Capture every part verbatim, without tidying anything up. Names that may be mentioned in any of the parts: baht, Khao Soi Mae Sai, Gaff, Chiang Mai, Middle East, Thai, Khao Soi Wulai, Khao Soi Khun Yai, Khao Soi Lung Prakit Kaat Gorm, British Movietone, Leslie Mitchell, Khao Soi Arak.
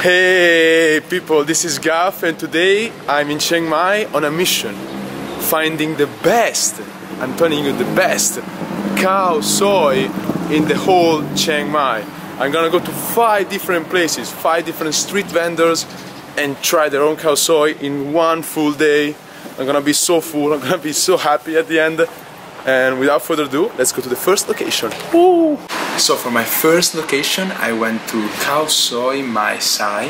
Hey people, this is Gaff and today I'm in Chiang Mai on a mission finding the best, I'm telling you the best, Khao Soi in the whole Chiang Mai. I'm gonna go to five different places, five different street vendors and try their own Khao Soi in one full day. I'm gonna be so full, I'm gonna be so happy at the end. And without further ado, let's go to the first location. Woo! So for my first location, I went to Khao Soi Mae Sai,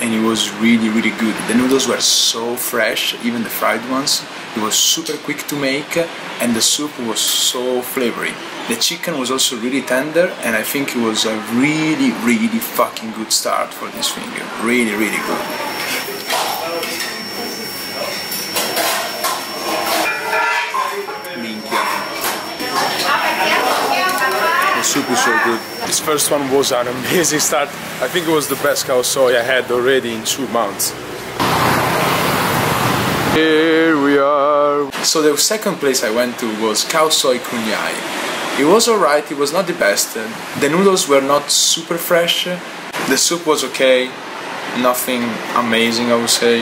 and it was really, really good. The noodles were so fresh, even the fried ones. It was super quick to make, and the soup was so flavory. The chicken was also really tender, and I think it was a really, really fucking good start for this finger. Really, really good. Soup is so good. This first one was an amazing start. I think it was the best Khao Soi I had already in two months. Here we are. So the second place I went to was Khao Soi Khun Yai. It was alright, it was not the best. The noodles were not super fresh. The soup was okay, nothing amazing I would say.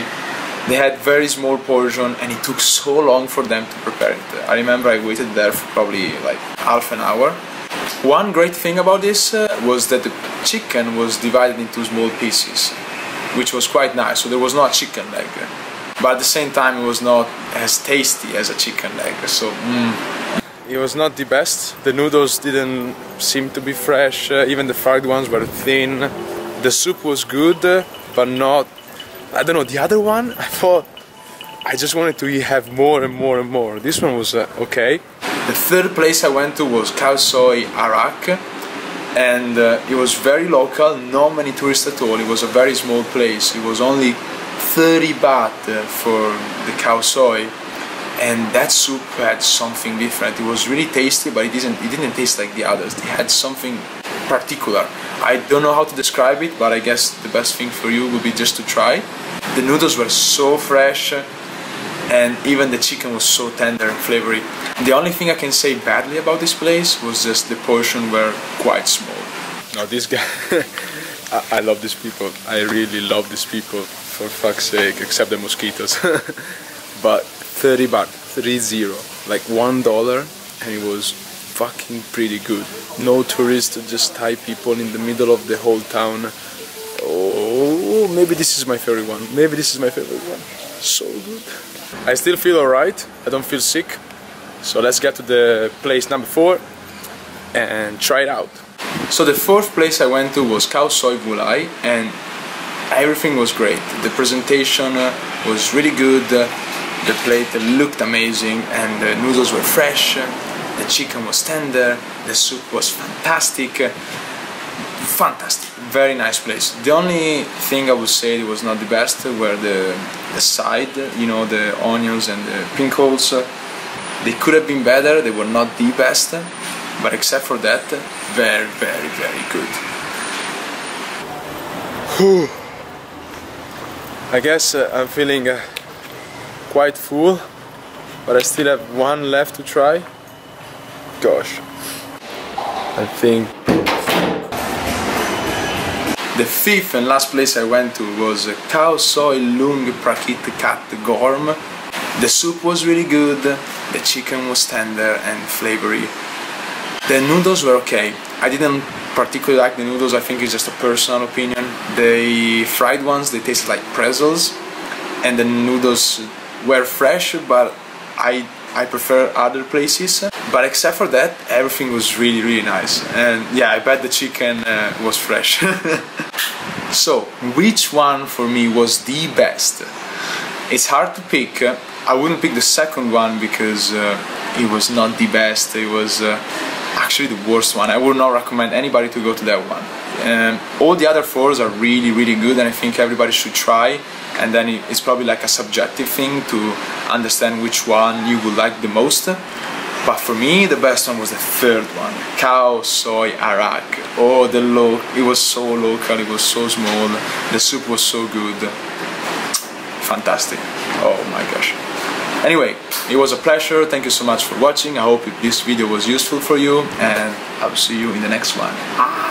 They had very small portion and it took so long for them to prepare it. I remember I waited there for probably like half an hour. One great thing about this uh, was that the chicken was divided into small pieces, which was quite nice, so there was no chicken leg, but at the same time it was not as tasty as a chicken leg, so... Mm. It was not the best, the noodles didn't seem to be fresh, uh, even the fried ones were thin, the soup was good, uh, but not... I don't know, the other one, I thought I just wanted to have more and more and more, this one was uh, okay. The third place I went to was Khao Soi Arak, and uh, it was very local, not many tourists at all, it was a very small place, it was only thirty baht for the Khao Soi, and that soup had something different, it was really tasty, but it didn't, it didn't taste like the others, it had something particular. I don't know how to describe it, but I guess the best thing for you would be just to try. The noodles were so fresh, and even the chicken was so tender and flavory. The only thing I can say badly about this place was just the portions were quite small. Now this guy, I, I love these people, I really love these people, for fuck's sake, except the mosquitoes. But thirty baht, three zero, like one dollar, and it was fucking pretty good. No tourists, just Thai people in the middle of the whole town. Oh, maybe this is my favorite one, maybe this is my favorite one. So good. I still feel alright, I don't feel sick, so let's get to the place number four and try it out. So the fourth place I went to was Khao Soi Wulai, and everything was great. The presentation was really good, the plate looked amazing and the noodles were fresh, the chicken was tender, the soup was fantastic. Fantastic, very nice place. The only thing I would say it was not the best were the, the side, you know, the onions and the pinkholes. They could have been better, they were not the best, but except for that, very, very, very good. Whew. I guess uh, I'm feeling uh, quite full, but I still have one left to try. Gosh, I think... The fifth and last place I went to was Khao Soi Lung Prakit Kaat Gorm. The soup was really good, the chicken was tender and flavory. The noodles were okay. I didn't particularly like the noodles, I think it's just a personal opinion. The fried ones, they taste like pretzels. And the noodles were fresh, but I, I prefer other places. But except for that, everything was really, really nice. And yeah, I bet the chicken uh, was fresh. So, which one for me was the best? It's hard to pick. I wouldn't pick the second one because uh, it was not the best. It was uh, actually the worst one. I would not recommend anybody to go to that one. Um, all the other fours are really, really good and I think everybody should try. And then it's probably like a subjective thing to understand which one you would like the most. But for me, the best one was the third one, Khao Soi Arak. Oh, the lo it was so local, it was so small, the soup was so good. Fantastic. Oh my gosh. Anyway, it was a pleasure, thank you so much for watching. I hope this video was useful for you, and I'll see you in the next one.